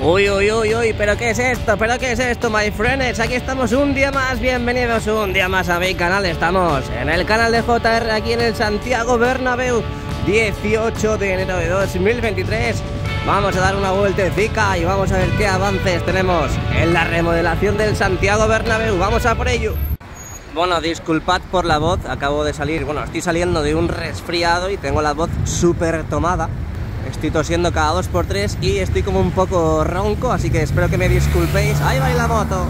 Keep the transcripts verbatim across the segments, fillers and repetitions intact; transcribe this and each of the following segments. Uy, uy, uy, uy, pero ¿qué es esto? ¿Pero qué es esto, my friends? Aquí estamos un día más, bienvenidos un día más a mi canal. Estamos en el canal de J R, aquí en el Santiago Bernabéu, dieciocho de enero de dos mil veintitrés. Vamos a dar una vueltecica y vamos a ver qué avances tenemos en la remodelación del Santiago Bernabéu. Vamos a por ello. Bueno, disculpad por la voz, acabo de salir, bueno, estoy saliendo de un resfriado y tengo la voz súper tomada. Estoy tosiendo cada dos por tres y estoy como un poco ronco, así que espero que me disculpéis. ¡Ahí va la moto!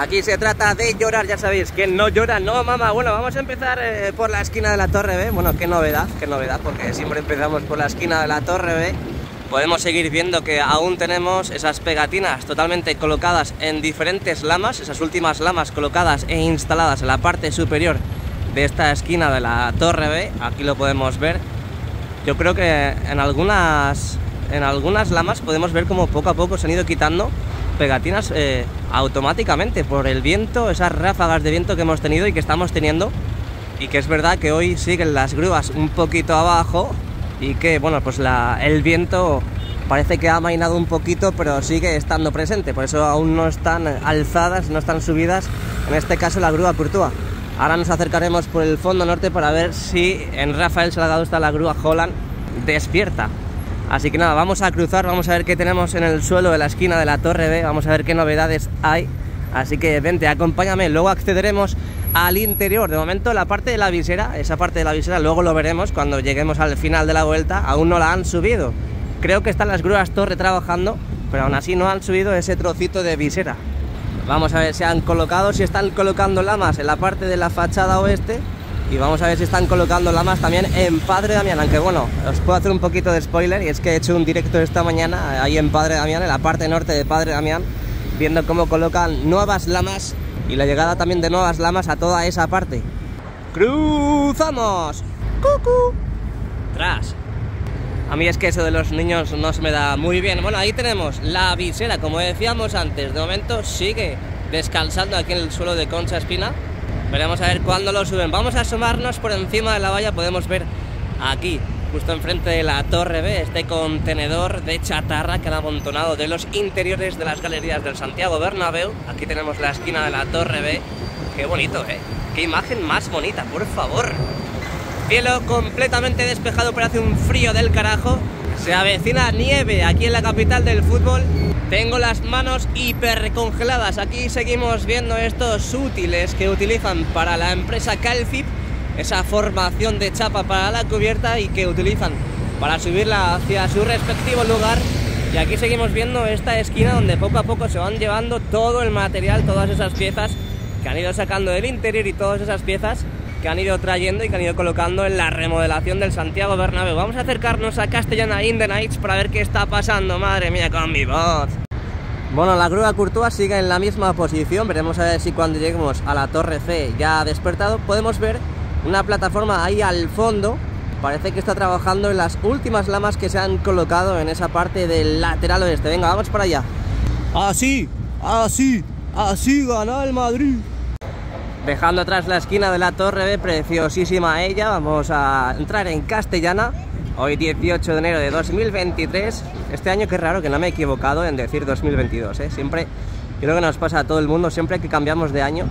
Aquí se trata de llorar, ya sabéis, que no llora, no mamá. Bueno, vamos a empezar eh, por la esquina de la Torre B. Bueno, qué novedad, qué novedad, porque siempre empezamos por la esquina de la Torre B. Podemos seguir viendo que aún tenemos esas pegatinas totalmente colocadas en diferentes lamas, esas últimas lamas colocadas e instaladas en la parte superior de esta esquina de la Torre B. Aquí lo podemos ver. Yo creo que en algunas, en algunas lamas podemos ver como poco a poco se han ido quitando pegatinas eh, automáticamente por el viento, esas ráfagas de viento que hemos tenido y que estamos teniendo, y que es verdad que hoy siguen las grúas un poquito abajo y que, bueno, pues la, el viento parece que ha amainado un poquito, pero sigue estando presente, por eso aún no están alzadas, no están subidas, en este caso la grúa Purtúa. Ahora nos acercaremos por el fondo norte para ver si en Rafael Salgado está la grúa Holland despierta. Así que nada, vamos a cruzar, vamos a ver qué tenemos en el suelo de la esquina de la Torre B, vamos a ver qué novedades hay. Así que vente, acompáñame, luego accederemos al interior. De momento la parte de la visera, esa parte de la visera luego lo veremos cuando lleguemos al final de la vuelta, aún no la han subido. Creo que están las grúas Torre trabajando, pero aún así no han subido ese trocito de visera. Vamos a ver si han colocado, si están colocando lamas en la parte de la fachada oeste, y vamos a ver si están colocando lamas también en Padre Damián, aunque bueno, os puedo hacer un poquito de spoiler, y es que he hecho un directo esta mañana ahí en Padre Damián, en la parte norte de Padre Damián, viendo cómo colocan nuevas lamas y la llegada también de nuevas lamas a toda esa parte. ¡Cruzamos! ¡Cucú! ¡Tras! A mí es que eso de los niños no se me da muy bien. Bueno, ahí tenemos la visera, como decíamos antes. De momento sigue descansando aquí en el suelo de Concha Espina. Veremos a ver cuándo lo suben. Vamos a asomarnos por encima de la valla. Podemos ver aquí, justo enfrente de la Torre B, este contenedor de chatarra que han amontonado de los interiores de las galerías del Santiago Bernabéu. Aquí tenemos la esquina de la Torre B. Qué bonito, ¿eh? Qué imagen más bonita, por favor. Cielo completamente despejado, pero hace un frío del carajo. Se avecina nieve aquí en la capital del fútbol. Tengo las manos hipercongeladas. Aquí seguimos viendo estos útiles que utilizan para la empresa Calcip, esa formación de chapa para la cubierta y que utilizan para subirla hacia su respectivo lugar. Y aquí seguimos viendo esta esquina donde poco a poco se van llevando todo el material, todas esas piezas que han ido sacando del interior y todas esas piezas que han ido trayendo y que han ido colocando en la remodelación del Santiago Bernabéu. Vamos a acercarnos a Castellana in the Nights para ver qué está pasando, madre mía, con mi voz. Bueno, la grúa Curtoa sigue en la misma posición, veremos a ver si cuando lleguemos a la Torre C ya ha despertado. Podemos ver una plataforma ahí al fondo, parece que está trabajando en las últimas lamas que se han colocado en esa parte del lateral oeste. Venga, vamos para allá. Así, así, así gana el Madrid. Dejando atrás la esquina de la Torre B, preciosísima ella, vamos a entrar en Castellana, hoy dieciocho de enero de dos mil veintitrés, este año que raro que no me he equivocado en decir dos mil veintidós, ¿eh? Siempre, creo que nos pasa a todo el mundo, siempre que cambiamos de año,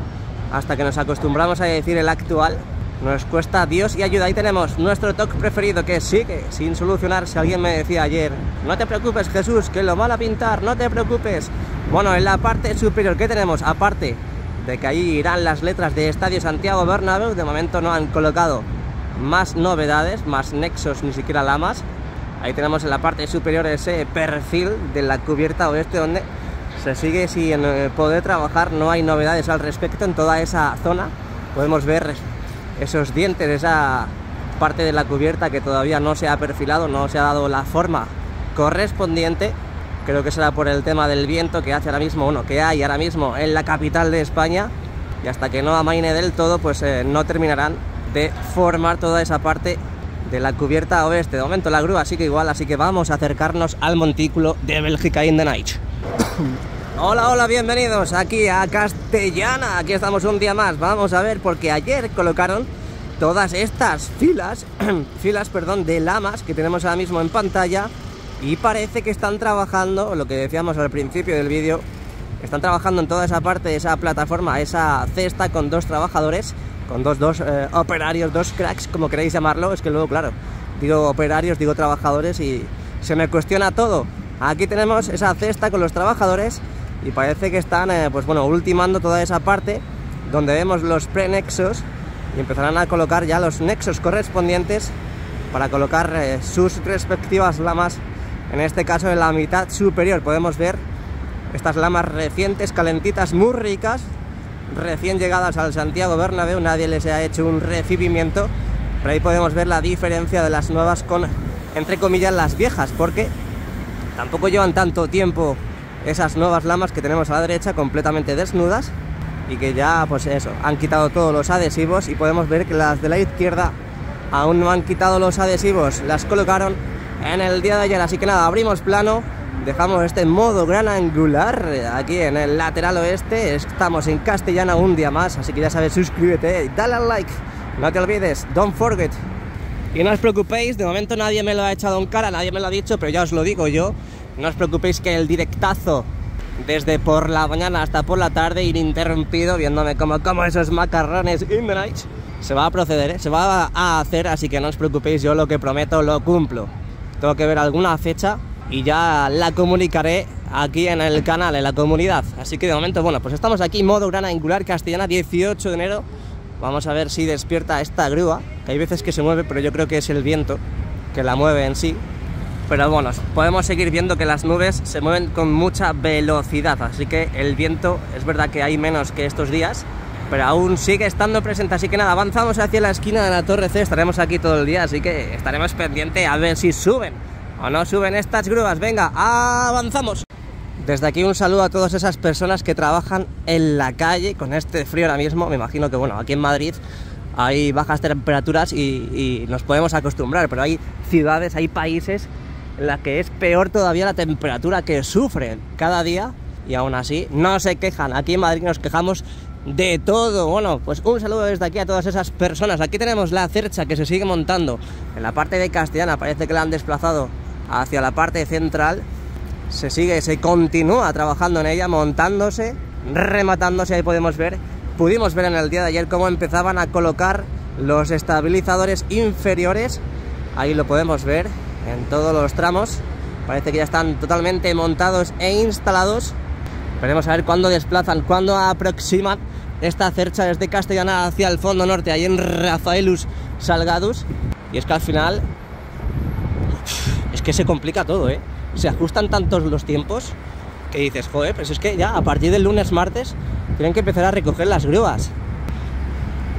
hasta que nos acostumbramos a decir el actual, nos cuesta Dios y ayuda. Ahí tenemos nuestro toque preferido que sigue sin solucionarse. Alguien me decía ayer, no te preocupes Jesús, que lo van a pintar, no te preocupes. Bueno, en la parte superior, ¿qué tenemos? Aparte de que ahí irán las letras de Estadio Santiago Bernabéu, de momento no han colocado más novedades, más nexos, ni siquiera lamas. Ahí tenemos en la parte superior ese perfil de la cubierta oeste donde se sigue sin poder trabajar, no hay novedades al respecto en toda esa zona. Podemos ver esos dientes, esa parte de la cubierta que todavía no se ha perfilado, no se ha dado la forma correspondiente. Creo que será por el tema del viento que hace ahora mismo, bueno, que hay ahora mismo en la capital de España, y hasta que no amaine del todo, pues eh, no terminarán de formar toda esa parte de la cubierta oeste. De momento la grúa sigue igual, así que vamos a acercarnos al montículo de Bélgica in the Night. Hola, hola, bienvenidos aquí a Castellana, aquí estamos un día más. Vamos a ver, porque ayer colocaron todas estas filas, filas, perdón, de lamas que tenemos ahora mismo en pantalla. y parece que están trabajando, lo que decíamos al principio del vídeo, están trabajando en toda esa parte, esa plataforma, esa cesta con dos trabajadores, con dos, dos eh, operarios, dos cracks, como queréis llamarlo. Es que luego, claro, digo operarios, digo trabajadores y se me cuestiona todo. Aquí tenemos esa cesta con los trabajadores y parece que están, eh, pues bueno, ultimando toda esa parte donde vemos los prenexos y empezarán a colocar ya los nexos correspondientes para colocar eh, sus respectivas lamas, en este caso en la mitad superior. Podemos ver estas lamas recientes, calentitas, muy ricas, recién llegadas al Santiago Bernabéu, nadie les ha hecho un recibimiento, pero ahí podemos ver la diferencia de las nuevas con, entre comillas, las viejas, porque tampoco llevan tanto tiempo esas nuevas lamas que tenemos a la derecha completamente desnudas y que ya, pues eso, han quitado todos los adhesivos, y podemos ver que las de la izquierda aún no han quitado los adhesivos, las colocaron en el día de ayer. Así que nada, abrimos plano, dejamos este modo gran angular aquí en el lateral oeste. Estamos en Castellana un día más, así que ya sabes, suscríbete y dale al like, no te olvides, don't forget. Y no os preocupéis, de momento nadie me lo ha echado en cara, nadie me lo ha dicho, pero ya os lo digo yo, no os preocupéis que el directazo desde por la mañana hasta por la tarde, ininterrumpido, viéndome como como esos macarrones in the night, se va a proceder, ¿eh? Se va a hacer, así que no os preocupéis, yo lo que prometo lo cumplo. Tengo que ver alguna fecha y ya la comunicaré aquí en el canal, en la comunidad. Así que de momento, bueno, pues estamos aquí, modo gran angular Castellana, dieciocho de enero. Vamos a ver si despierta esta grúa, que hay veces que se mueve, pero yo creo que es el viento que la mueve en sí. Pero bueno, podemos seguir viendo que las nubes se mueven con mucha velocidad, así que el viento es verdad que hay menos que estos días, pero aún sigue estando presente. Así que nada, avanzamos hacia la esquina de la Torre C, estaremos aquí todo el día, así que estaremos pendientes a ver si suben o no suben estas grúas. Venga, avanzamos. Desde aquí un saludo a todas esas personas que trabajan en la calle con este frío ahora mismo. Me imagino que bueno, aquí en Madrid hay bajas temperaturas y, y nos podemos acostumbrar, pero hay ciudades, hay países en las que es peor todavía la temperatura que sufren cada día, y aún así no se quejan. Aquí en Madrid nos quejamos de todo. Bueno, pues un saludo desde aquí a todas esas personas. Aquí tenemos la cercha que se sigue montando en la parte de Castellana, parece que la han desplazado hacia la parte central. Se sigue, se continúa trabajando en ella, montándose, rematándose. Ahí podemos ver, pudimos ver en el día de ayer cómo empezaban a colocar los estabilizadores inferiores. Ahí lo podemos ver en todos los tramos, parece que ya están totalmente montados e instalados. Veremos a ver cuándo desplazan, cuándo aproximan esta cercha desde Castellana hacia el fondo norte, ahí en Rafael Salgado. Y es que al final, es que se complica todo, ¿eh? Se ajustan tantos los tiempos que dices, joder, pues es que ya a partir del lunes, martes, tienen que empezar a recoger las grúas.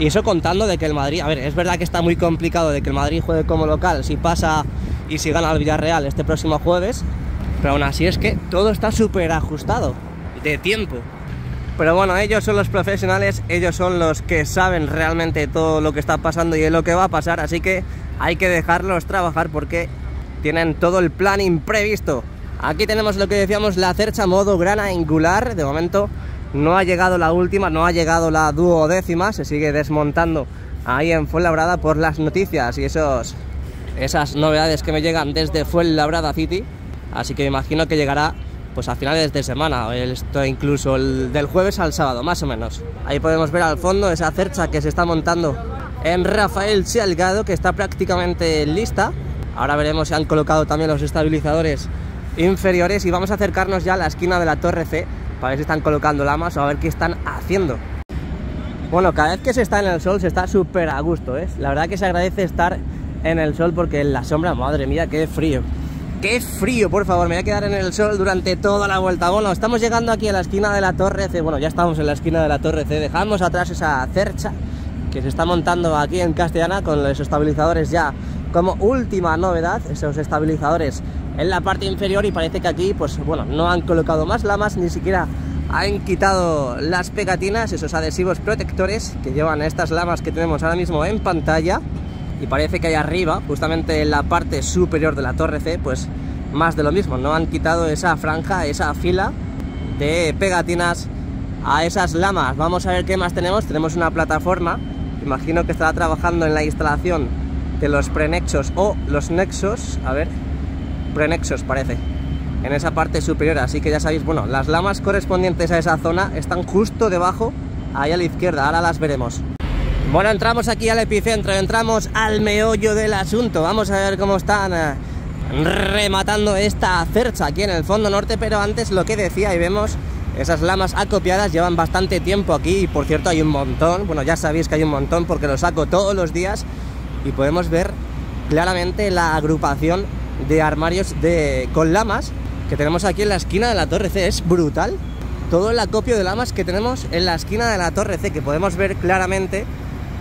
Y eso contando de que el Madrid, a ver, es verdad que está muy complicado de que el Madrid juegue como local, si pasa y si gana el Villarreal este próximo jueves, pero aún así es que todo está súper ajustado de tiempo. Pero bueno, ellos son los profesionales, ellos son los que saben realmente todo lo que está pasando y lo que va a pasar, así que hay que dejarlos trabajar porque tienen todo el plan imprevisto. Aquí tenemos lo que decíamos, la cercha modo gran angular. De momento no ha llegado la última, no ha llegado la duodécima, se sigue desmontando ahí en Fuenlabrada por las noticias y esos... esas novedades que me llegan desde Fuenlabrada City, así que me imagino que llegará pues a finales de semana, esto incluso el del jueves al sábado, más o menos. Ahí podemos ver al fondo esa cercha que se está montando en Rafael Salgado, que está prácticamente lista. Ahora veremos si han colocado también los estabilizadores inferiores y vamos a acercarnos ya a la esquina de la Torre C para ver si están colocando lamas o a ver qué están haciendo. Bueno, cada vez que se está en el sol se está súper a gusto, ¿eh? La verdad que se agradece estar en el sol, porque en la sombra, madre mía, qué frío, qué frío, por favor, me voy a quedar en el sol durante toda la vuelta. Bueno, estamos llegando aquí a la esquina de la Torre C, bueno, ya estamos en la esquina de la Torre C, dejamos atrás esa cercha que se está montando aquí en Castellana con los estabilizadores ya como última novedad, esos estabilizadores en la parte inferior, y parece que aquí, pues bueno, no han colocado más lamas, ni siquiera han quitado las pegatinas, esos adhesivos protectores que llevan estas lamas que tenemos ahora mismo en pantalla. Y parece que ahí arriba, justamente en la parte superior de la Torre C, pues más de lo mismo, no han quitado esa franja, esa fila de pegatinas a esas lamas. Vamos a ver qué más tenemos. Tenemos una plataforma, imagino que estará trabajando en la instalación de los prenexos o los nexos. A ver, prenexos, parece, en esa parte superior. Así que ya sabéis, bueno, las lamas correspondientes a esa zona están justo debajo, ahí a la izquierda, ahora las veremos. Bueno, entramos aquí al epicentro, entramos al meollo del asunto. Vamos a ver cómo están eh, rematando esta cercha aquí en el fondo norte. Pero antes, lo que decía, ahí vemos esas lamas acopiadas, llevan bastante tiempo aquí. Y por cierto, hay un montón, bueno, ya sabéis que hay un montón porque lo saco todos los días. Y podemos ver claramente la agrupación de armarios de, con lamas que tenemos aquí en la esquina de la Torre C. Es brutal todo el acopio de lamas que tenemos en la esquina de la Torre C, que podemos ver claramente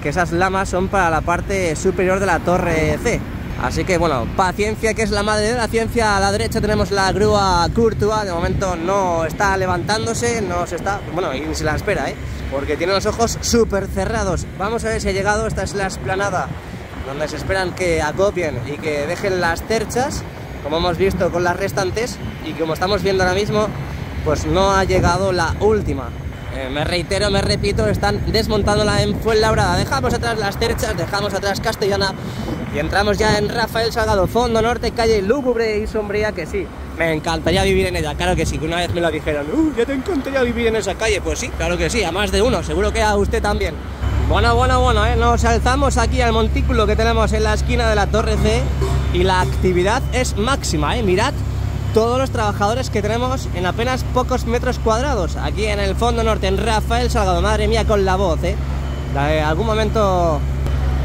que esas lamas son para la parte superior de la Torre C. Así que bueno, paciencia, que es la madre de la ciencia. A la derecha tenemos la grúa Curtoa, de momento no está levantándose, no se está, bueno, y ni se la espera, ¿eh? Porque tiene los ojos súper cerrados. Vamos a ver si ha llegado. Esta es la explanada donde se esperan que acopien y que dejen las cerchas, como hemos visto con las restantes, y como estamos viendo ahora mismo, pues no ha llegado la última. Eh, me reitero, me repito, están desmontándola en Fuenlabrada. Dejamos atrás las cerchas, dejamos atrás Castellana y entramos ya en Rafael Salgado, fondo norte, calle lúgubre y sombría, que sí, me encantaría vivir en ella, claro que sí, que una vez me lo dijeron, uh, ya te encantaría vivir en esa calle, pues sí, claro que sí, a más de uno, seguro que a usted también. Bueno, bueno, bueno, ¿eh? Nos alzamos aquí al montículo que tenemos en la esquina de la Torre C y la actividad es máxima, ¿eh? Mirad todos los trabajadores que tenemos en apenas pocos metros cuadrados, aquí en el fondo norte, en Rafael Salgado. Madre mía con la voz, ¿eh? En algún momento,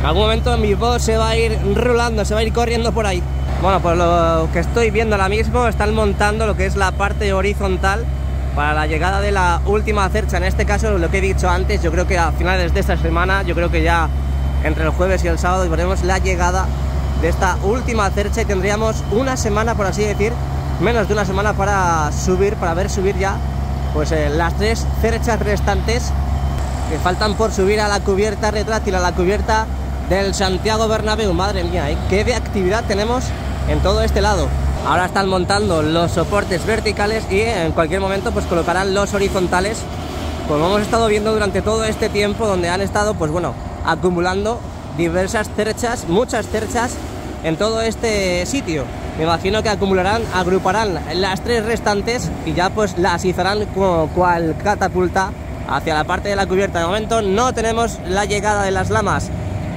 en algún momento mi voz se va a ir rulando, se va a ir corriendo por ahí. Bueno, pues lo que estoy viendo ahora mismo, están montando lo que es la parte horizontal para la llegada de la última cercha. En este caso, lo que he dicho antes, yo creo que a finales de esta semana, yo creo que ya entre el jueves y el sábado veremos la llegada de esta última cercha y tendríamos una semana, por así decir, menos de una semana para subir, para ver subir ya pues eh, las tres cerchas restantes que faltan por subir a la cubierta retráctil, a la cubierta del Santiago Bernabéu. Madre mía, ¿eh? Qué de actividad tenemos en todo este lado. Ahora están montando los soportes verticales y en cualquier momento pues colocarán los horizontales, como hemos estado viendo durante todo este tiempo, donde han estado pues bueno acumulando diversas cerchas, muchas cerchas en todo este sitio. Me imagino que acumularán, agruparán las tres restantes y ya pues las izarán como cual catapulta hacia la parte de la cubierta. De momento no tenemos la llegada de las lamas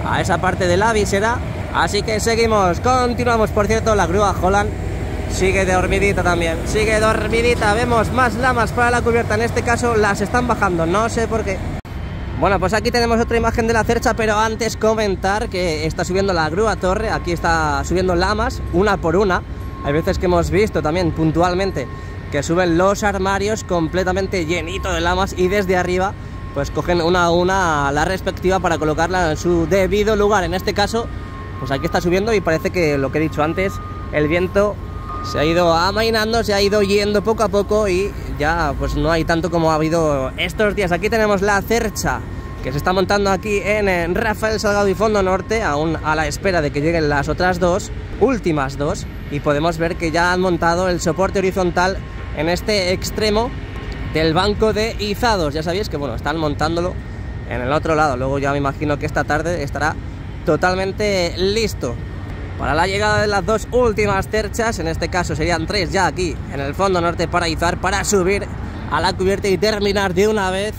a esa parte de la visera, así que seguimos, continuamos. Por cierto, la grúa Holland sigue dormidita también, sigue dormidita. Vemos más lamas para la cubierta, en este caso las están bajando, no sé por qué. Bueno, pues aquí tenemos otra imagen de la cercha, pero antes comentar que está subiendo la grúa Torre, aquí está subiendo lamas, una por una. Hay veces que hemos visto también puntualmente que suben los armarios completamente llenitos de lamas y desde arriba pues cogen una a una la respectiva para colocarla en su debido lugar. En este caso, pues aquí está subiendo y parece que, lo que he dicho antes, el viento se ha ido amainando, se ha ido yendo poco a poco y ya pues no hay tanto como ha habido estos días. Aquí tenemos la cercha que se está montando aquí en Rafael Salgado y fondo norte, aún a la espera de que lleguen las otras dos, últimas dos, y podemos ver que ya han montado el soporte horizontal en este extremo del banco de izados. Ya sabéis que bueno, están montándolo en el otro lado, luego ya me imagino que esta tarde estará totalmente listo para la llegada de las dos últimas cerchas. En este caso serían tres ya aquí en el fondo norte para izar, para subir a la cubierta y terminar de una vez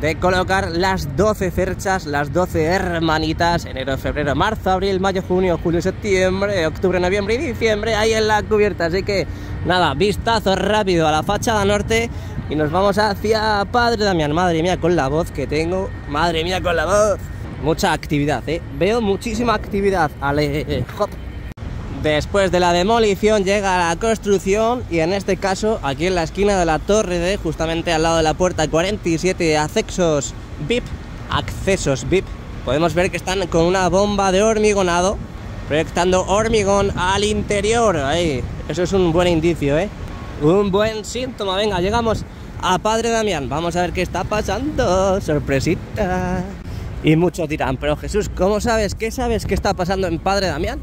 de colocar las doce cerchas, las doce hermanitas, enero, febrero, marzo, abril, mayo, junio, julio, septiembre, octubre, noviembre y diciembre ahí en la cubierta. Así que nada, vistazo rápido a la fachada norte y nos vamos hacia Padre Damián. Madre mía con la voz que tengo, madre mía con la voz. Mucha actividad, ¿eh? Veo muchísima actividad. Ale, hop. Después de la demolición llega la construcción y en este caso aquí en la esquina de la Torre D, justamente al lado de la puerta cuarenta y siete, accesos V I P, accesos V I P, podemos ver que están con una bomba de hormigonado proyectando hormigón al interior. Ahí, eso es un buen indicio, ¿eh? Un buen síntoma. Venga, llegamos a Padre Damián. Vamos a ver qué está pasando. Sorpresita. Y muchos dirán, pero Jesús, ¿cómo sabes? ¿Qué sabes que está pasando en Padre Damián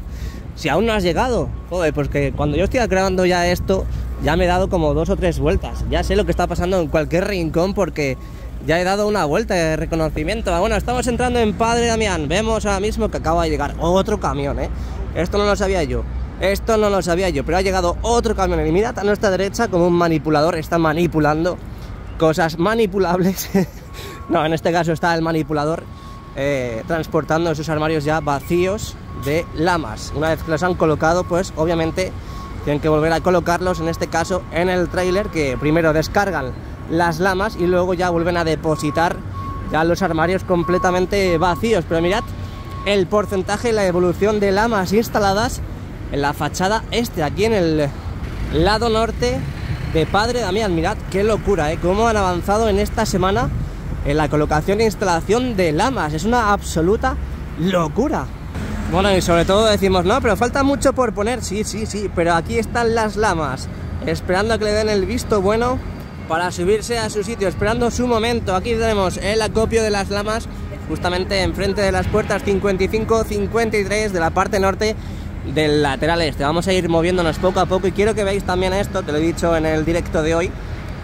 si aún no has llegado? Joder, pues que cuando yo estoy grabando ya esto, ya me he dado como dos o tres vueltas. Ya sé lo que está pasando en cualquier rincón porque ya he dado una vuelta de reconocimiento. Bueno, estamos entrando en Padre Damián. Vemos ahora mismo que acaba de llegar otro camión, ¿eh? Esto no lo sabía yo. Esto no lo sabía yo, pero ha llegado otro camión. Y mirad a nuestra derecha como un manipulador está manipulando cosas manipulables. No, en este caso está el manipulador eh, transportando esos armarios ya vacíos de lamas. Una vez que los han colocado, pues obviamente tienen que volver a colocarlos, en este caso en el tráiler, que primero descargan las lamas y luego ya vuelven a depositar ya los armarios completamente vacíos. Pero mirad el porcentaje y la evolución de lamas instaladas en la fachada este, aquí en el lado norte de Padre Damián. Mirad qué locura, ¿eh? Cómo han avanzado en esta semana en la colocación e instalación de lamas. Es una absoluta locura. Bueno, y sobre todo decimos, no, pero falta mucho por poner. Sí, sí, sí, pero aquí están las lamas, esperando a que le den el visto bueno para subirse a su sitio, esperando su momento. Aquí tenemos el acopio de las lamas, justamente enfrente de las puertas cincuenta y cinco, cincuenta y tres de la parte norte del lateral este. Vamos a ir moviéndonos poco a poco y quiero que veáis también esto, te lo he dicho en el directo de hoy,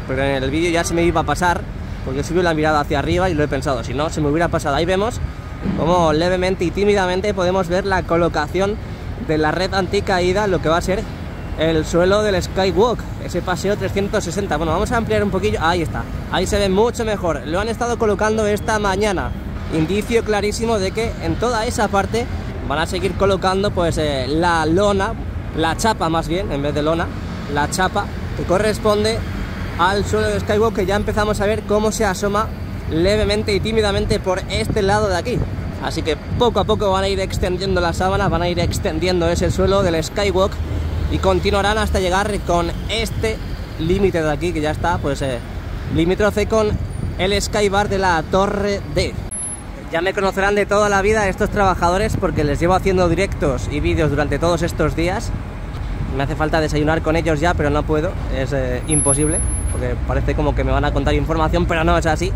pero en el vídeo ya se me iba a pasar, porque subí la mirada hacia arriba y lo he pensado, si no, se me hubiera pasado. Ahí vemos como levemente y tímidamente podemos ver la colocación de la red anticaída, lo que va a ser el suelo del Skywalk, ese paseo trescientos sesenta. Bueno, vamos a ampliar un poquillo, ahí está, ahí se ve mucho mejor. Lo han estado colocando esta mañana, indicio clarísimo de que en toda esa parte van a seguir colocando pues eh, la lona, la chapa más bien, en vez de lona, la chapa que corresponde al suelo del Skywalk, que ya empezamos a ver cómo se asoma levemente y tímidamente por este lado de aquí. Así que poco a poco van a ir extendiendo la sábana, van a ir extendiendo ese suelo del Skywalk y continuarán hasta llegar con este límite de aquí, que ya está pues eh, limítrofe con el Skybar de la Torre D. Ya me conocerán de toda la vida estos trabajadores, porque les llevo haciendo directos y vídeos durante todos estos días. Me hace falta desayunar con ellos ya, pero no puedo, es eh, imposible, porque parece como que me van a contar información, pero no es así.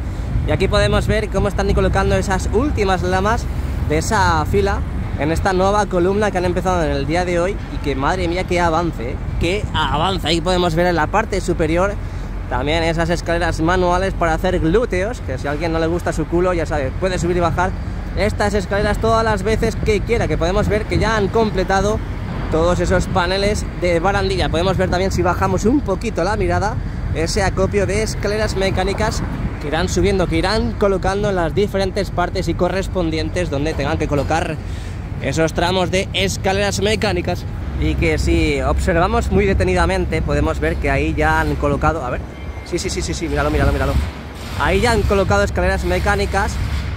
Y aquí podemos ver cómo están colocando esas últimas lamas de esa fila en esta nueva columna que han empezado en el día de hoy, y que madre mía qué avance, ¿eh? Qué avance. Ahí podemos ver en la parte superior también esas escaleras manuales para hacer glúteos, que si a alguien no le gusta su culo, ya sabes, puede subir y bajar estas escaleras todas las veces que quiera. Que podemos ver que ya han completado todos esos paneles de barandilla. Podemos ver también, si bajamos un poquito la mirada, ese acopio de escaleras mecánicas que irán subiendo, que irán colocando en las diferentes partes y correspondientes donde tengan que colocar esos tramos de escaleras mecánicas. Y que si observamos muy detenidamente podemos ver que ahí ya han colocado, a ver, sí, sí, sí, sí, sí, míralo, míralo, míralo, ahí ya han colocado escaleras mecánicas.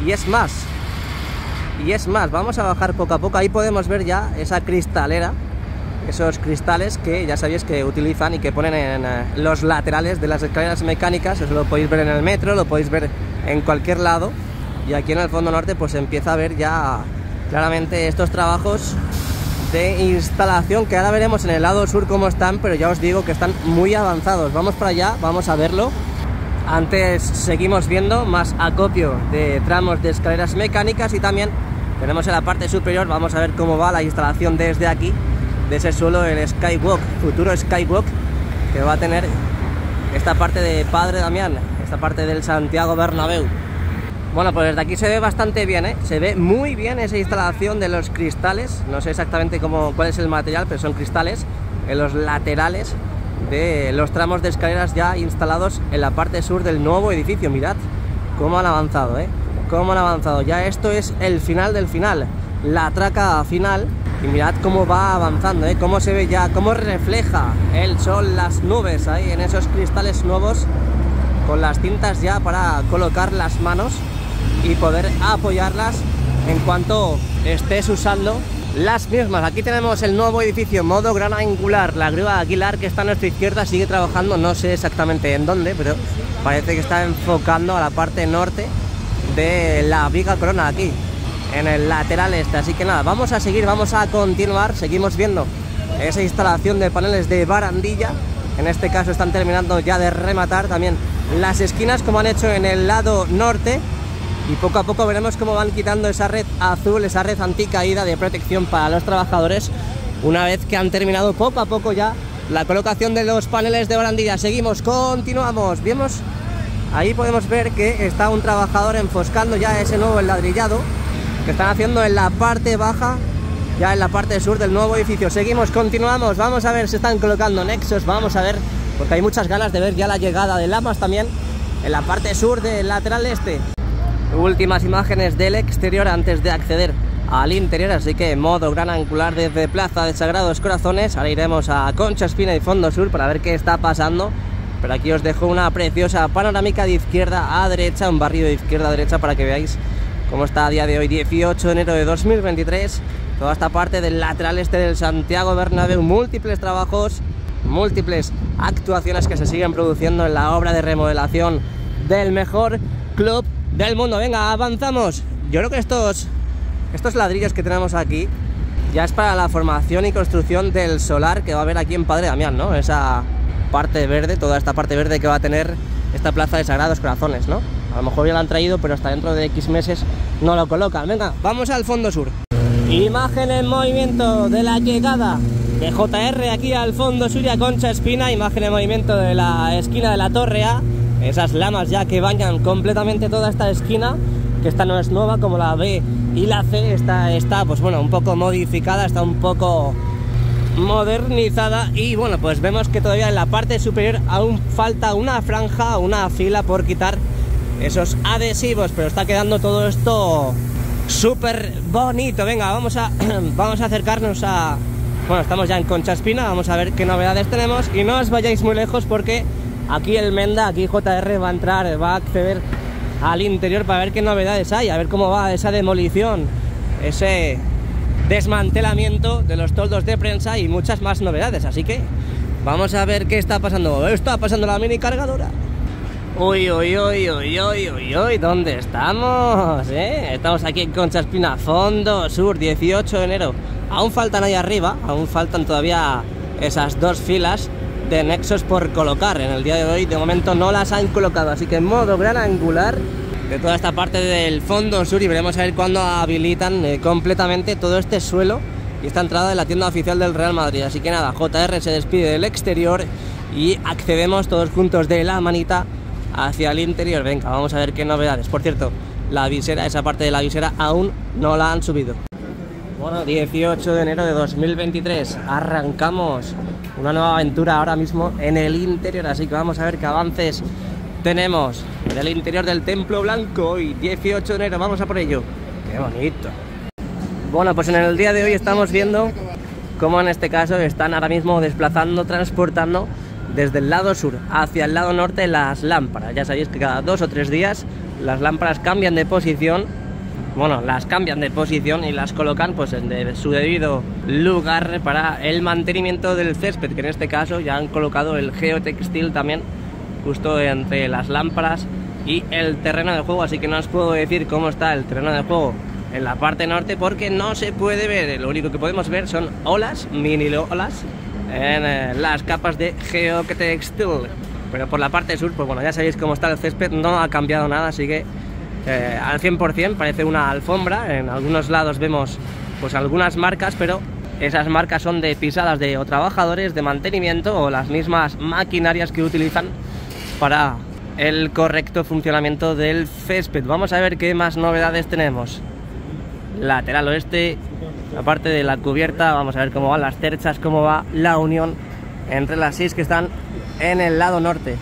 Y es más, y es más, vamos a bajar poco a poco. Ahí podemos ver ya esa cristalera, esos cristales que ya sabéis que utilizan y que ponen en eh, los laterales de las escaleras mecánicas. Eso lo podéis ver en el metro, lo podéis ver en cualquier lado. Y aquí en el fondo norte pues empieza a ver ya claramente estos trabajos de instalación, que ahora veremos en el lado sur cómo están, pero ya os digo que están muy avanzados. Vamos para allá, vamos a verlo. Antes seguimos viendo más acopio de tramos de escaleras mecánicas, y también tenemos en la parte superior, vamos a ver cómo va la instalación desde aquí, de ese suelo, el Skywalk, futuro Skywalk, que va a tener esta parte de Padre Damián, esta parte del Santiago Bernabéu. Bueno, pues desde aquí se ve bastante bien, ¿eh? Se ve muy bien esa instalación de los cristales. No sé exactamente cómo, cuál es el material, pero son cristales en los laterales de los tramos de escaleras ya instalados en la parte sur del nuevo edificio. Mirad cómo han avanzado, ¿eh? Cómo han avanzado. Ya esto es el final del final, la traca final. Y mirad cómo va avanzando, ¿eh? Cómo se ve ya, cómo refleja el sol, las nubes ahí en esos cristales nuevos, con las cintas ya para colocar las manos y poder apoyarlas en cuanto estés usando las mismas. Aquí tenemos el nuevo edificio modo gran angular. La grúa Aguilar, que está a nuestra izquierda, sigue trabajando, no sé exactamente en dónde, pero parece que está enfocando a la parte norte de la Viga Corona, aquí en el lateral este. Así que nada, vamos a seguir, vamos a continuar. Seguimos viendo esa instalación de paneles de barandilla. En este caso están terminando ya de rematar también las esquinas, como han hecho en el lado norte. Y poco a poco veremos cómo van quitando esa red azul, esa red anticaída de protección para los trabajadores, una vez que han terminado poco a poco ya la colocación de los paneles de barandilla. Seguimos, continuamos, vemos, ahí podemos ver que está un trabajador enfoscando ya ese nuevo ladrillado que están haciendo en la parte baja ya en la parte sur del nuevo edificio. Seguimos, continuamos, vamos a ver si están colocando nexos, vamos a ver, porque hay muchas ganas de ver ya la llegada de Lamas también en la parte sur del lateral este. Últimas imágenes del exterior antes de acceder al interior, así que modo gran angular desde Plaza de Sagrados Corazones. Ahora iremos a Concha Espina y Fondo Sur para ver qué está pasando, pero aquí os dejo una preciosa panorámica de izquierda a derecha, un barrido de izquierda a derecha para que veáis cómo está a día de hoy, dieciocho de enero de dos mil veintitrés, toda esta parte del lateral este del Santiago Bernabéu, múltiples trabajos, múltiples actuaciones que se siguen produciendo en la obra de remodelación del mejor club del mundo. Venga, avanzamos. Yo creo que estos, estos ladrillos que tenemos aquí ya es para la formación y construcción del solar que va a haber aquí en Padre Damián, ¿no? Esa parte verde, toda esta parte verde que va a tener esta Plaza de Sagrados Corazones, ¿no? A lo mejor ya la han traído, pero hasta dentro de X meses no lo colocan. Venga, vamos al fondo sur. Imagen en movimiento de la llegada de J R aquí al fondo sur y a Concha Espina. Imagen en movimiento de la esquina de la Torre A. Esas lamas ya que bañan completamente toda esta esquina, que esta no es nueva como la B y la C, esta está pues bueno, un poco modificada, está un poco modernizada y bueno, pues vemos que todavía en la parte superior aún falta una franja, una fila por quitar esos adhesivos, pero está quedando todo esto súper bonito. Venga, vamos a, vamos a acercarnos a... Bueno, estamos ya en Concha Espina, vamos a ver qué novedades tenemos y no os vayáis muy lejos porque... Aquí el Menda, aquí J R va a entrar, va a acceder al interior para ver qué novedades hay, a ver cómo va esa demolición, ese desmantelamiento de los toldos de prensa y muchas más novedades. Así que vamos a ver qué está pasando. Está pasando la mini cargadora. Uy, uy, uy, uy, uy, uy, uy, ¿dónde estamos? ¿Eh? Estamos aquí en Concha Espina, fondo sur, dieciocho de enero. Aún faltan ahí arriba, aún faltan todavía esas dos filas de nexos por colocar. En el día de hoy de momento no las han colocado, así que en modo gran angular de toda esta parte del fondo sur y veremos a ver cuándo habilitan eh, completamente todo este suelo y esta entrada de la tienda oficial del Real Madrid. Así que nada, J R se despide del exterior y accedemos todos juntos de la manita hacia el interior. Venga, vamos a ver qué novedades. Por cierto, la visera, esa parte de la visera aún no la han subido. Bueno, dieciocho de enero de dos mil veintitrés, arrancamos una nueva aventura ahora mismo en el interior, así que vamos a ver qué avances tenemos en el interior del Templo Blanco y dieciocho de enero, vamos a por ello. ¡Qué bonito! Bueno, pues en el día de hoy estamos viendo cómo en este caso están ahora mismo desplazando, transportando desde el lado sur hacia el lado norte las lámparas. Ya sabéis que cada dos o tres días las lámparas cambian de posición. Bueno, las cambian de posición y las colocan pues en de su debido lugar para el mantenimiento del césped, que en este caso ya han colocado el geotextil también justo entre las lámparas y el terreno de juego, así que no os puedo decir cómo está el terreno de juego en la parte norte porque no se puede ver, lo único que podemos ver son olas, mini olas, en eh, las capas de geotextil, pero por la parte sur, pues bueno, ya sabéis cómo está el césped, no ha cambiado nada, así que Eh, al cien por cien parece una alfombra. En algunos lados vemos pues algunas marcas, pero esas marcas son de pisadas de o trabajadores de mantenimiento o las mismas maquinarias que utilizan para el correcto funcionamiento del césped. Vamos a ver qué más novedades tenemos. Lateral oeste, la parte de la cubierta, vamos a ver cómo van las terchas, cómo va la unión entre las seis que están en el lado norte.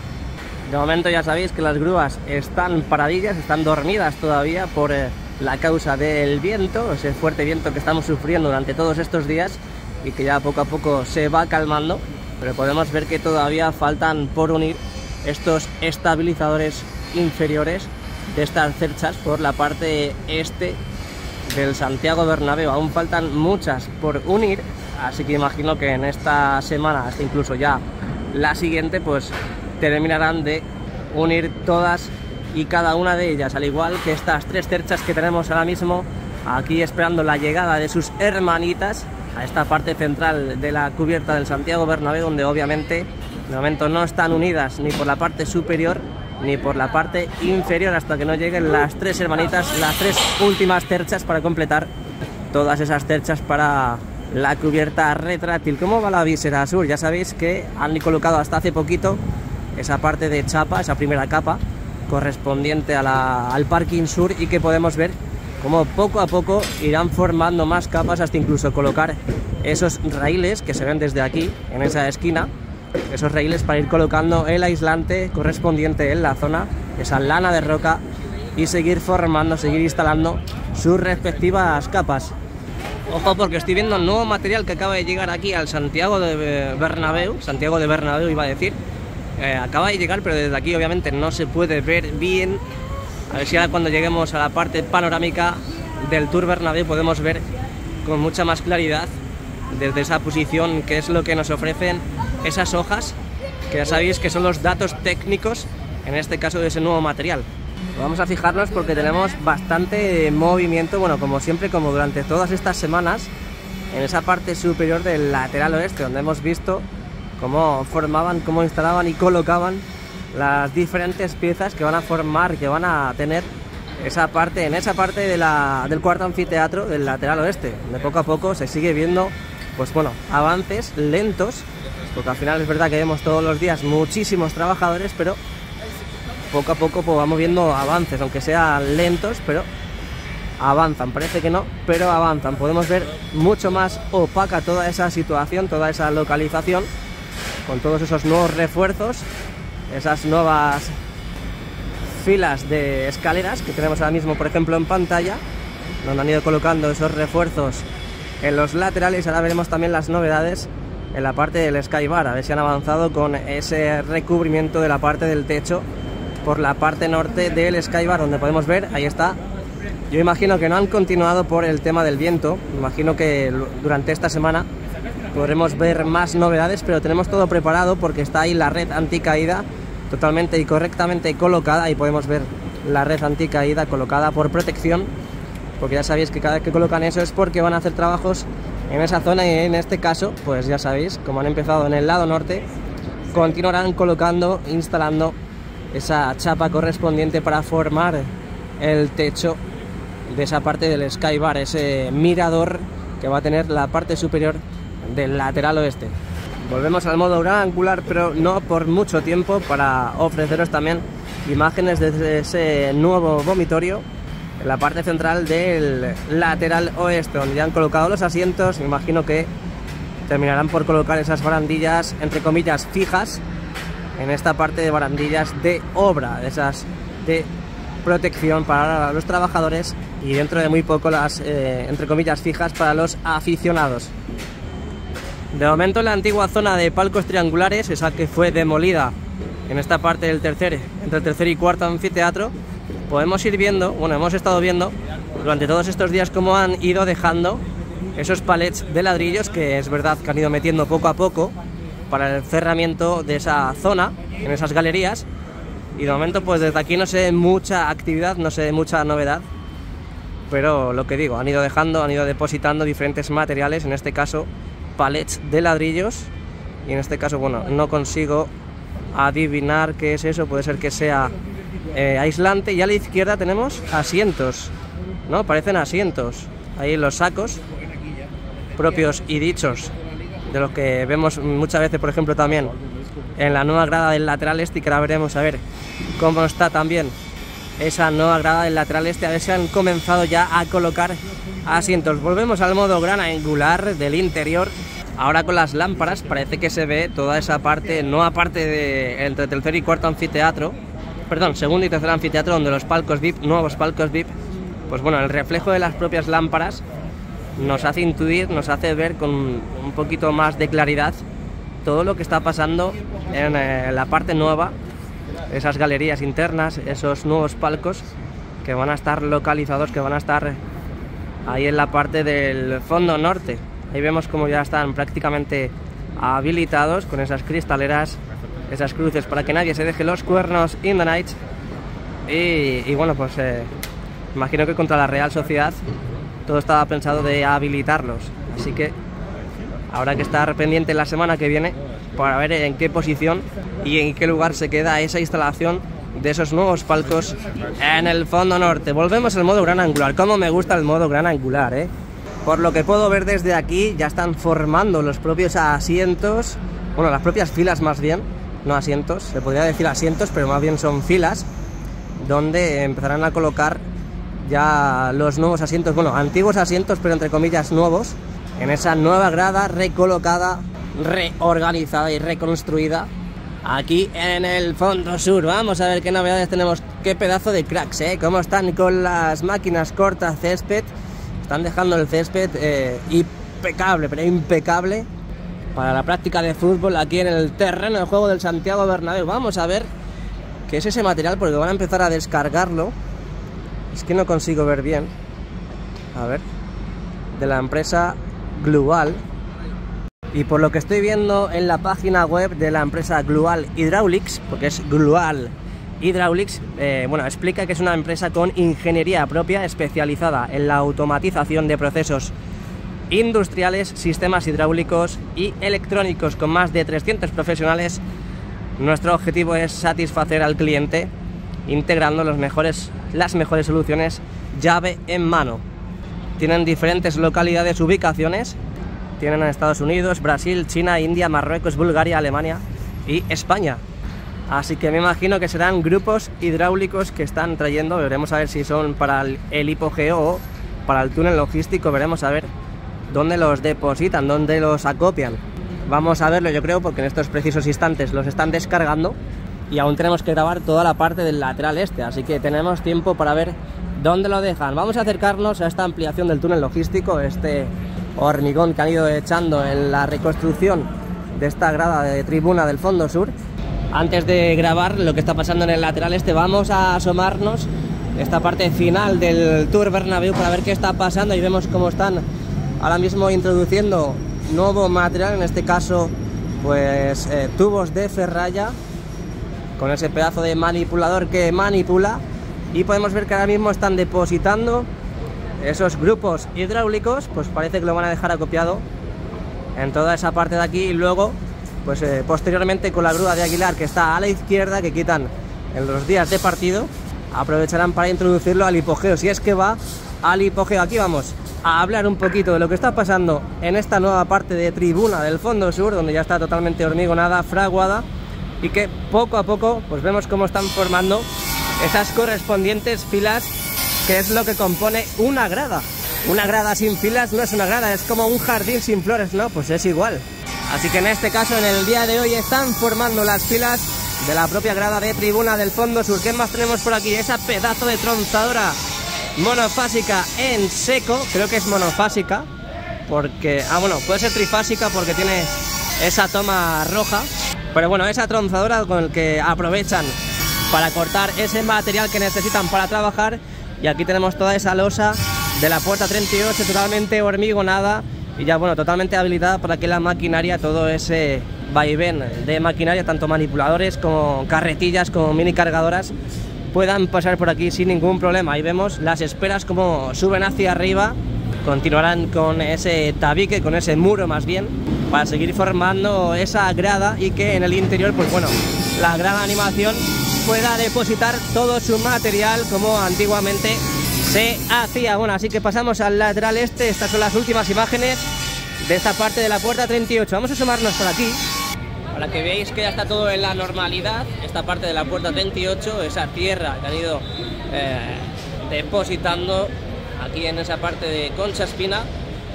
De momento ya sabéis que las grúas están paradillas, están dormidas todavía por eh, la causa del viento, ese fuerte viento que estamos sufriendo durante todos estos días y que ya poco a poco se va calmando, pero podemos ver que todavía faltan por unir estos estabilizadores inferiores de estas cerchas por la parte este del Santiago Bernabéu. Aún faltan muchas por unir, así que imagino que en esta semana, hasta incluso ya la siguiente, pues terminarán de unir todas y cada una de ellas, al igual que estas tres terchas que tenemos ahora mismo aquí esperando la llegada de sus hermanitas a esta parte central de la cubierta del Santiago Bernabéu, donde obviamente de momento no están unidas ni por la parte superior ni por la parte inferior hasta que no lleguen las tres hermanitas, las tres últimas terchas para completar todas esas terchas para la cubierta retráctil. ¿Cómo va la visera sur? Ya sabéis que han colocado hasta hace poquito esa parte de chapa, esa primera capa correspondiente a la, al parking sur y que podemos ver como poco a poco irán formando más capas hasta incluso colocar esos raíles que se ven desde aquí, en esa esquina, esos raíles para ir colocando el aislante correspondiente en la zona, esa lana de roca, y seguir formando, seguir instalando sus respectivas capas. Ojo, porque estoy viendo un nuevo material que acaba de llegar aquí al Santiago de Bernabéu, Santiago de Bernabéu iba a decir, eh, acaba de llegar, pero desde aquí obviamente no se puede ver bien. A ver si ahora cuando lleguemos a la parte panorámica del Tour Bernabéu podemos ver con mucha más claridad desde esa posición qué es lo que nos ofrecen esas hojas, que ya sabéis que son los datos técnicos, en este caso de ese nuevo material. Vamos a fijarnos porque tenemos bastante movimiento, bueno, como siempre, como durante todas estas semanas, en esa parte superior del lateral oeste, donde hemos visto cómo formaban, cómo instalaban y colocaban las diferentes piezas que van a formar, que van a tener esa parte, en esa parte de la, del cuarto anfiteatro del lateral oeste, donde poco a poco se sigue viendo, pues bueno, avances lentos, porque al final es verdad que vemos todos los días muchísimos trabajadores, pero poco a poco pues, vamos viendo avances, aunque sean lentos, pero avanzan, parece que no, pero avanzan. Podemos ver mucho más opaca toda esa situación, toda esa localización, con todos esos nuevos refuerzos, esas nuevas filas de escaleras que tenemos ahora mismo, por ejemplo, en pantalla, donde han ido colocando esos refuerzos en los laterales. Ahora veremos también las novedades en la parte del Skybar, a ver si han avanzado con ese recubrimiento de la parte del techo por la parte norte del Skybar, donde podemos ver, ahí está. Yo imagino que no han continuado por el tema del viento, imagino que durante esta semana podremos ver más novedades, pero tenemos todo preparado porque está ahí la red anticaída totalmente y correctamente colocada, y podemos ver la red anticaída colocada por protección, porque ya sabéis que cada vez que colocan eso es porque van a hacer trabajos en esa zona, y en este caso, pues ya sabéis, como han empezado en el lado norte, continuarán colocando, instalando esa chapa correspondiente para formar el techo de esa parte del Skybar, ese mirador que va a tener la parte superior del lateral oeste. Volvemos al modo angular, pero no por mucho tiempo, para ofreceros también imágenes de ese nuevo vomitorio en la parte central del lateral oeste, donde ya han colocado los asientos. Me imagino que terminarán por colocar esas barandillas, entre comillas, fijas, en esta parte de barandillas de obra, esas de protección para los trabajadores, y dentro de muy poco las, eh, entre comillas, fijas para los aficionados. De momento la antigua zona de palcos triangulares, esa que fue demolida en esta parte del tercer, entre el tercer y cuarto anfiteatro, podemos ir viendo, bueno, hemos estado viendo durante todos estos días cómo han ido dejando esos palets de ladrillos, que es verdad que han ido metiendo poco a poco para el cerramiento de esa zona, en esas galerías, y de momento pues desde aquí no se ve mucha actividad, no se ve mucha novedad, pero lo que digo, han ido dejando, han ido depositando diferentes materiales, en este caso palets de ladrillos, y en este caso, bueno, no consigo adivinar qué es eso, puede ser que sea eh, aislante. Y a la izquierda tenemos asientos, ¿no? Parecen asientos, ahí los sacos propios y dichos de los que vemos muchas veces, por ejemplo, también en la nueva grada del lateral este, y que ahora veremos a ver cómo está también esa nueva grada del lateral este, a ver si han comenzado ya a colocar asientos. Volvemos al modo gran angular del interior. Ahora con las lámparas parece que se ve toda esa parte, no aparte de entre tercer y cuarto anfiteatro, perdón, segundo y tercer anfiteatro, donde los palcos V I P, nuevos palcos V I P, pues bueno, el reflejo de las propias lámparas nos hace intuir, nos hace ver con un poquito más de claridad todo lo que está pasando en eh, la parte nueva, esas galerías internas, esos nuevos palcos que van a estar localizados, que van a estar ahí en la parte del fondo norte. Ahí vemos como ya están prácticamente habilitados, con esas cristaleras, esas cruces para que nadie se deje los cuernos in the night. Y, y bueno, pues eh, imagino que contra la Real Sociedad todo estaba pensado de habilitarlos, así que habrá que estar pendiente la semana que viene para ver en qué posición y en qué lugar se queda esa instalación de esos nuevos palcos en el fondo norte. Volvemos al modo gran angular. Como me gusta el modo gran angular, ¿eh? Por lo que puedo ver desde aquí ya están formando los propios asientos, bueno, las propias filas más bien, no asientos, se podría decir asientos, pero más bien son filas, donde empezarán a colocar ya los nuevos asientos, bueno, antiguos asientos, pero entre comillas nuevos, en esa nueva grada recolocada, reorganizada y reconstruida aquí en el fondo sur. Vamos a ver qué novedades tenemos, qué pedazo de cracks, ¿eh? Cómo están con las máquinas corta césped, están dejando el césped eh, impecable, pero impecable, para la práctica de fútbol aquí en el terreno de juego del Santiago Bernabéu. Vamos a ver qué es ese material, porque van a empezar a descargarlo. Es que no consigo ver bien. A ver, de la empresa Glual. Y por lo que estoy viendo en la página web de la empresa Glual Hydraulics, porque es Glual Hydraulics, eh, bueno, explica que es una empresa con ingeniería propia especializada en la automatización de procesos industriales, sistemas hidráulicos y electrónicos con más de trescientos profesionales. Nuestro objetivo es satisfacer al cliente integrando los mejores, las mejores soluciones llave en mano. Tienen diferentes localidades, ubicaciones. Tienen en Estados Unidos, Brasil, China, India, Marruecos, Bulgaria, Alemania y España. Así que me imagino que serán grupos hidráulicos que están trayendo. Veremos a ver si son para el hipogeo o para el túnel logístico. Veremos a ver dónde los depositan, dónde los acopian. Vamos a verlo, yo creo, porque en estos precisos instantes los están descargando y aún tenemos que grabar toda la parte del lateral este. Así que tenemos tiempo para ver dónde lo dejan. Vamos a acercarnos a esta ampliación del túnel logístico, este hormigón que han ido echando en la reconstrucción de esta grada de tribuna del fondo sur. Antes de grabar lo que está pasando en el lateral este, vamos a asomarnos esta parte final del Tour Bernabéu para ver qué está pasando, y vemos cómo están ahora mismo introduciendo nuevo material, en este caso pues eh, tubos de ferralla con ese pedazo de manipulador que manipula, y podemos ver que ahora mismo están depositando esos grupos hidráulicos. Pues parece que lo van a dejar acopiado en toda esa parte de aquí, y luego pues eh, posteriormente con la grúa de Aguilar, que está a la izquierda, que quitan en los días de partido, aprovecharán para introducirlo al hipogeo, si es que va al hipogeo. Aquí vamos a hablar un poquito de lo que está pasando en esta nueva parte de tribuna del fondo sur, donde ya está totalmente hormigonada, fraguada, y que poco a poco pues vemos cómo están formando esas correspondientes filas, que es lo que compone una grada. Una grada sin filas no es una grada, es como un jardín sin flores, ¿no? Pues es igual. Así que en este caso, en el día de hoy, están formando las filas de la propia grada de tribuna del fondo sur. ¿Qué más tenemos por aquí? Esa pedazo de tronzadora monofásica en seco. Creo que es monofásica, porque... ah, bueno, puede ser trifásica porque tiene esa toma roja. Pero bueno, esa tronzadora con el que aprovechan para cortar ese material que necesitan para trabajar. Y aquí tenemos toda esa losa de la puerta treinta y ocho totalmente hormigonada y ya, bueno, totalmente habilitada para que la maquinaria, todo ese vaivén de maquinaria, tanto manipuladores como carretillas, como mini cargadoras, puedan pasar por aquí sin ningún problema. Ahí vemos las esperas como suben hacia arriba, continuarán con ese tabique, con ese muro más bien, para seguir formando esa grada, y que en el interior, pues bueno, la gran animación pueda depositar todo su material como antiguamente se hacía. Bueno, así que pasamos al lateral este. Estas son las últimas imágenes de esta parte de la puerta treinta y ocho. Vamos a asomarnos por aquí para que veáis que ya está todo en la normalidad. Esta parte de la puerta treinta y ocho, esa tierra que han ido eh, depositando aquí en esa parte de Concha Espina,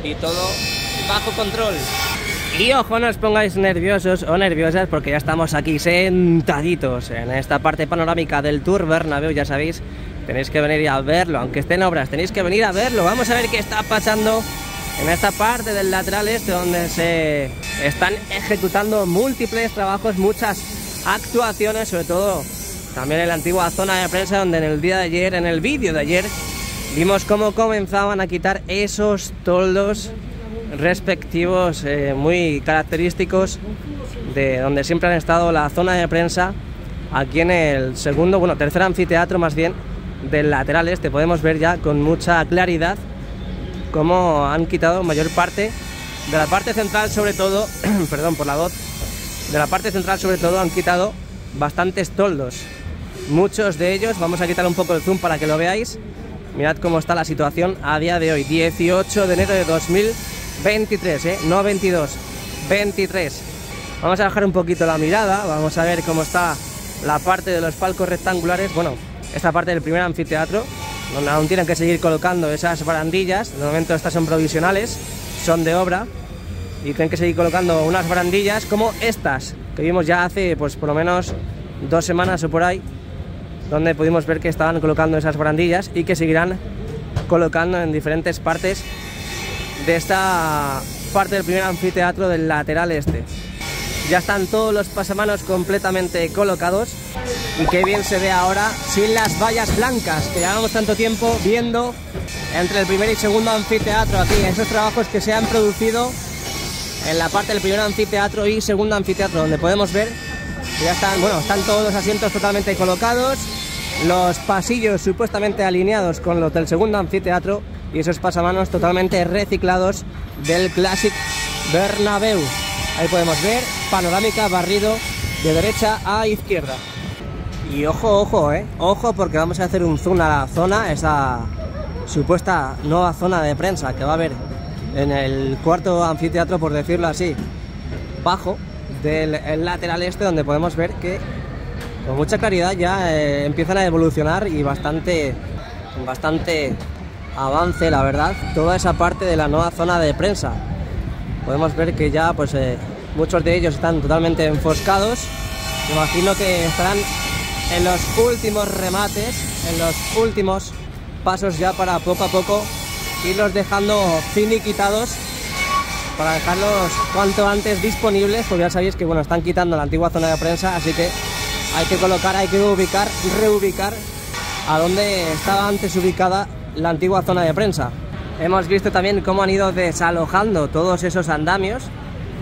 y todo bajo control. Y ojo, no os pongáis nerviosos o nerviosas, porque ya estamos aquí sentaditos en esta parte panorámica del Tour Bernabéu. Ya sabéis, tenéis que venir a verlo, aunque esté en obras, tenéis que venir a verlo. Vamos a ver qué está pasando en esta parte del lateral este, donde se están ejecutando múltiples trabajos, muchas actuaciones, sobre todo también en la antigua zona de prensa, donde en el día de ayer, en el vídeo de ayer, vimos cómo comenzaban a quitar esos toldos respectivos eh, muy característicos de donde siempre han estado la zona de prensa, aquí en el segundo, bueno, tercer anfiteatro más bien del lateral este. Podemos ver ya con mucha claridad cómo han quitado mayor parte de la parte central, sobre todo perdón por la voz, de la parte central sobre todo han quitado bastantes toldos, muchos de ellos. Vamos a quitar un poco el zoom para que lo veáis. Mirad cómo está la situación a día de hoy, dieciocho de enero de dos mil veintitrés, ¿eh? No veintidós, veintitrés. Vamos a bajar un poquito la mirada, vamos a ver cómo está la parte de los palcos rectangulares. Bueno, esta parte del primer anfiteatro, donde aún tienen que seguir colocando esas barandillas. De momento estas son provisionales, son de obra, y tienen que seguir colocando unas barandillas como estas, que vimos ya hace pues por lo menos dos semanas o por ahí, donde pudimos ver que estaban colocando esas barandillas y que seguirán colocando en diferentes partes de esta parte del primer anfiteatro del lateral este. Ya están todos los pasamanos completamente colocados, y qué bien se ve ahora sin las vallas blancas que llevamos tanto tiempo viendo entre el primer y segundo anfiteatro aquí. Esos trabajos que se han producido en la parte del primer anfiteatro y segundo anfiteatro, donde podemos ver que ya están, bueno, están todos los asientos totalmente colocados, los pasillos supuestamente alineados con los del segundo anfiteatro y esos pasamanos totalmente reciclados del Clásic Bernabéu. Ahí podemos ver panorámica, barrido de derecha a izquierda. Y ojo, ojo, eh, ojo, porque vamos a hacer un zoom a la zona, esa supuesta nueva zona de prensa que va a haber en el cuarto anfiteatro, por decirlo así, bajo del lateral este, donde podemos ver que con mucha claridad ya eh, empiezan a evolucionar, y bastante, bastante avance, la verdad, toda esa parte de la nueva zona de prensa. Podemos ver que ya pues eh, muchos de ellos están totalmente enfoscados. Me imagino que estarán en los últimos remates, en los últimos pasos ya, para poco a poco irlos dejando finiquitados, para dejarlos cuanto antes disponibles, porque ya sabéis que bueno, están quitando la antigua zona de prensa, así que hay que colocar, hay que ubicar, reubicar a donde estaba antes ubicada la antigua zona de prensa. Hemos visto también cómo han ido desalojando todos esos andamios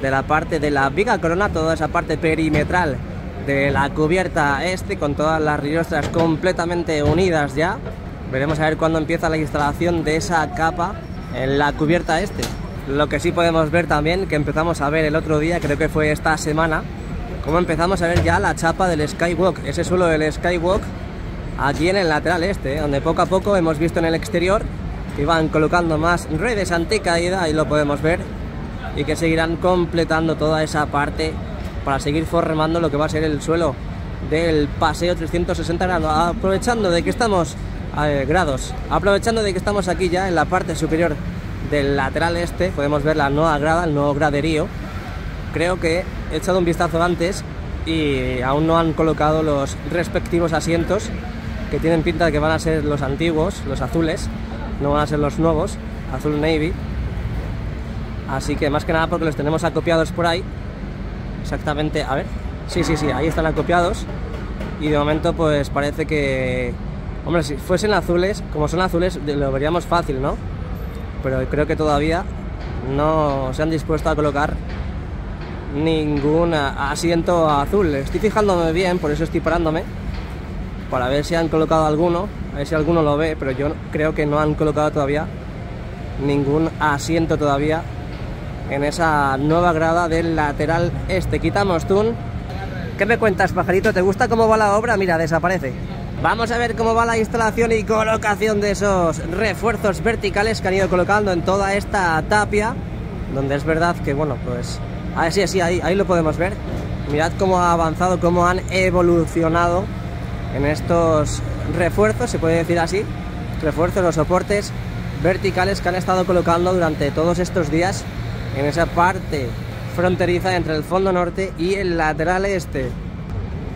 de la parte de la Viga Corona, toda esa parte perimetral de la cubierta este, con todas las riostras completamente unidas ya. Veremos a ver cuándo empieza la instalación de esa capa en la cubierta este. Lo que sí podemos ver también, que empezamos a ver el otro día, creo que fue esta semana, cómo empezamos a ver ya la chapa del Skywalk, ese suelo del Skywalk, aquí en el lateral este, donde poco a poco hemos visto en el exterior que van colocando más redes anticaída, ahí lo podemos ver, y que seguirán completando toda esa parte para seguir formando lo que va a ser el suelo del paseo trescientos sesenta grados, aprovechando de que estamos eh, grados, aprovechando de que estamos aquí ya en la parte superior del lateral este. Podemos ver la nueva grada, el nuevo graderío. Creo que he echado un vistazo antes y aún no han colocado los respectivos asientos, que tienen pinta de que van a ser los antiguos, los azules, no van a ser los nuevos, azul navy. Así que más que nada porque los tenemos acopiados por ahí. Exactamente, a ver, sí, sí, sí, ahí están acopiados. Y de momento pues parece que, hombre, si fuesen azules, como son azules, lo veríamos fácil, ¿no? Pero creo que todavía no se han dispuesto a colocar ningún asiento azul. Estoy fijándome bien, por eso estoy parándome, para ver si han colocado alguno, a ver si alguno lo ve, pero yo creo que no han colocado todavía ningún asiento todavía en esa nueva grada del lateral este. Quitamos Tun. ¿Qué me cuentas, pajarito? ¿Te gusta cómo va la obra? Mira, desaparece. Vamos a ver cómo va la instalación y colocación de esos refuerzos verticales que han ido colocando en toda esta tapia, donde es verdad que, bueno, pues... Ah, sí, sí, ahí, ahí lo podemos ver. Mirad cómo ha avanzado, cómo han evolucionado en estos refuerzos, se puede decir así, refuerzos o soportes verticales que han estado colocando durante todos estos días en esa parte fronteriza entre el fondo norte y el lateral este.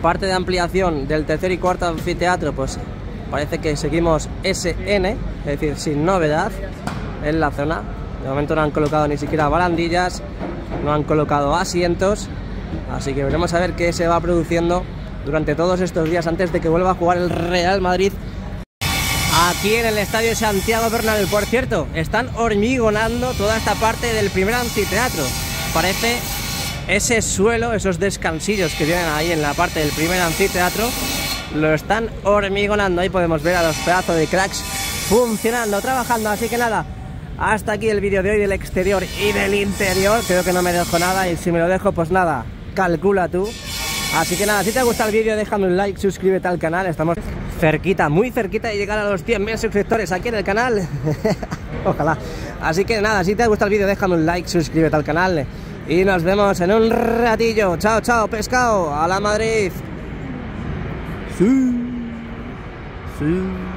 Parte de ampliación del tercer y cuarto anfiteatro, pues parece que seguimos S N, es decir, sin novedad en la zona. De momento no han colocado ni siquiera barandillas, no han colocado asientos, así que veremos a ver qué se va produciendo durante todos estos días antes de que vuelva a jugar el Real Madrid aquí en el estadio Santiago Bernabéu. Por cierto, están hormigonando toda esta parte del primer anfiteatro. Parece ese suelo, esos descansillos que tienen ahí en la parte del primer anfiteatro, lo están hormigonando. Ahí podemos ver a los pedazos de cracks funcionando, trabajando. Así que nada, hasta aquí el vídeo de hoy del exterior y del interior. Creo que no me dejo nada, y si me lo dejo, pues nada, calcula tú. Así que nada, si te ha gustado el vídeo, déjame un like, suscríbete al canal. Estamos cerquita, muy cerquita de llegar a los cien mil suscriptores aquí en el canal. Ojalá. Así que nada, si te ha gustado el vídeo, déjame un like, suscríbete al canal. Y nos vemos en un ratillo. Chao, chao, pescado. A la Madrid. Sí. Sí.